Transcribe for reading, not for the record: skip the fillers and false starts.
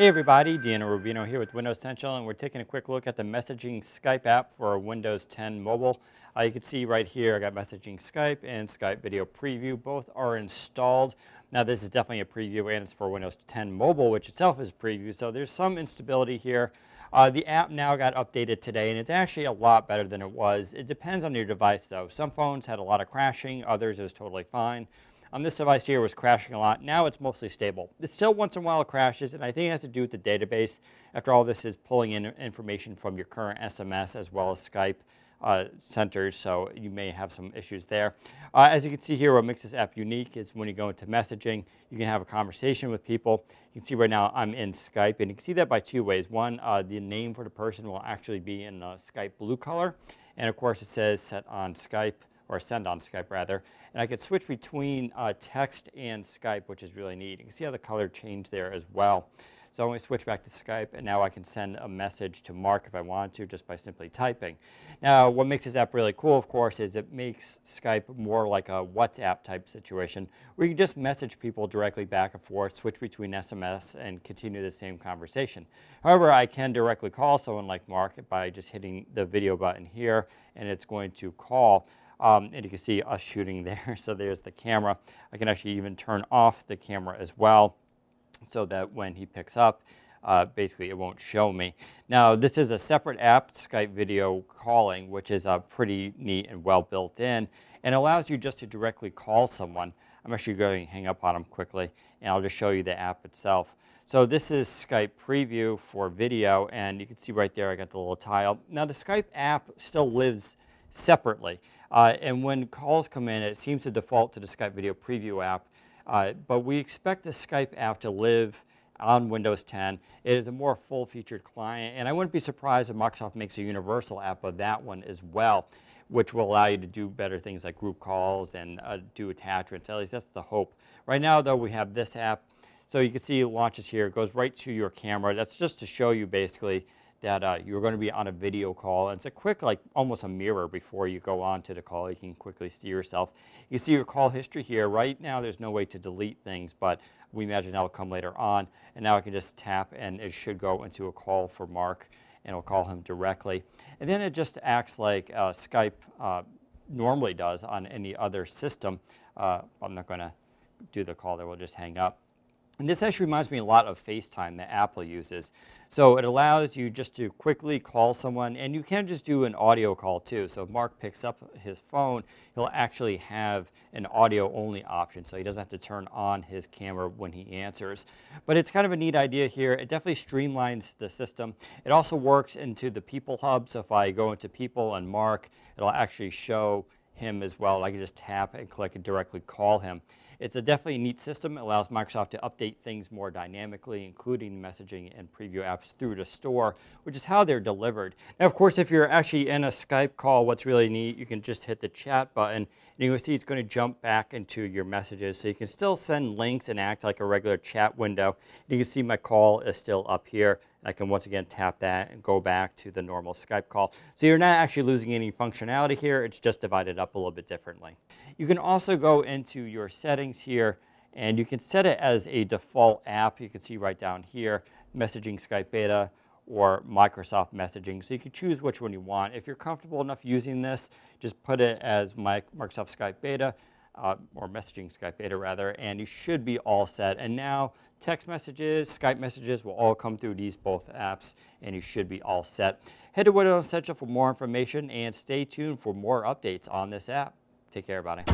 Hey everybody, Deanna Rubino here with Windows Central, and we're taking a quick look at the messaging Skype app for Windows 10 Mobile. You can see right here I got messaging Skype and Skype Video Preview. Both are installed. Now this is definitely a preview, and it's for Windows 10 Mobile, which itself is preview, so there's some instability here. The app now got updated today, and it's actually a lot better than it was. It depends on your device though. Some phones had a lot of crashing, others it was totally fine. On this device here, it was crashing a lot. Now it's mostly stable. It still once in a while crashes, and I think it has to do with the database. After all, this is pulling in information from your current SMS as well as Skype centers, so you may have some issues there. As you can see here, what makes this app unique is when you go into messaging, you can have a conversation with people. You can see right now I'm in Skype, and you can see that by two ways. One, the name for the person will actually be in the Skype blue color, and of course it says set on Skype, or send on Skype rather, and I could switch between text and Skype, which is really neat. You can see how the color changed there as well. So I'm going to switch back to Skype, and now I can send a message to Mark if I wanted to just by simply typing. Now what makes this app really cool, of course, is it makes Skype more like a WhatsApp type situation where you just message people directly back and forth, switch between SMS, and continue the same conversation. However, I can directly call someone like Mark by just hitting the video button here, and it's going to call. And you can see us shooting there, so there's the camera. I can actually even turn off the camera as well, so that when he picks up, basically it won't show me. Now this is a separate app, Skype Video Calling, which is pretty neat and well built in, and allows you just to directly call someone. I'm actually going to hang up on them quickly, and I'll just show you the app itself. So this is Skype Preview for video, and you can see right there I got the little tile. Now the Skype app still lives separately. And when calls come in, it seems to default to the Skype Video Preview app, but we expect the Skype app to live on Windows 10. It is a more full-featured client, and I wouldn't be surprised if Microsoft makes a universal app of that one as well, which will allow you to do better things like group calls and do attachments. At least that's the hope. Right now, though, we have this app. So you can see it launches here. It goes right to your camera. That's just to show you basically that you're going to be on a video call, and it's a quick, like almost a mirror before you go on to the call. You can quickly see yourself. You see your call history here. Right now there's no way to delete things, but we imagine that'll come later on. And now I can just tap, and it should go into a call for Mark, and it'll call him directly. And then it just acts like Skype normally does on any other system. I'm not going to do the call there, we'll just hang up. And this actually reminds me a lot of FaceTime that Apple uses. So it allows you just to quickly call someone, and you can just do an audio call too. So if Mark picks up his phone, he'll actually have an audio only option, so he doesn't have to turn on his camera when he answers. But it's kind of a neat idea here. It definitely streamlines the system. It also works into the People Hub, so if I go into People and Mark, it'll actually show him as well. I can just tap and click and directly call him. It's a definitely neat system. It allows Microsoft to update things more dynamically, including messaging and preview apps through the store, which is how they're delivered. Now, of course, if you're actually in a Skype call, what's really neat, you can just hit the chat button, and you'll see it's going to jump back into your messages. So you can still send links and act like a regular chat window. You can see my call is still up here. I can once again tap that and go back to the normal Skype call. So you're not actually losing any functionality here, it's just divided up a little bit differently. You can also go into your settings here, and you can set it as a default app. You can see right down here, messaging Skype Beta or Microsoft Messaging. So you can choose which one you want. If you're comfortable enough using this, just put it as Microsoft Skype Beta. Or messaging Skype Beta rather, and you should be all set. And now text messages, Skype messages will all come through these both apps, and you should be all set. Head to Windows Central for more information, and stay tuned for more updates on this app. Take care, everybody.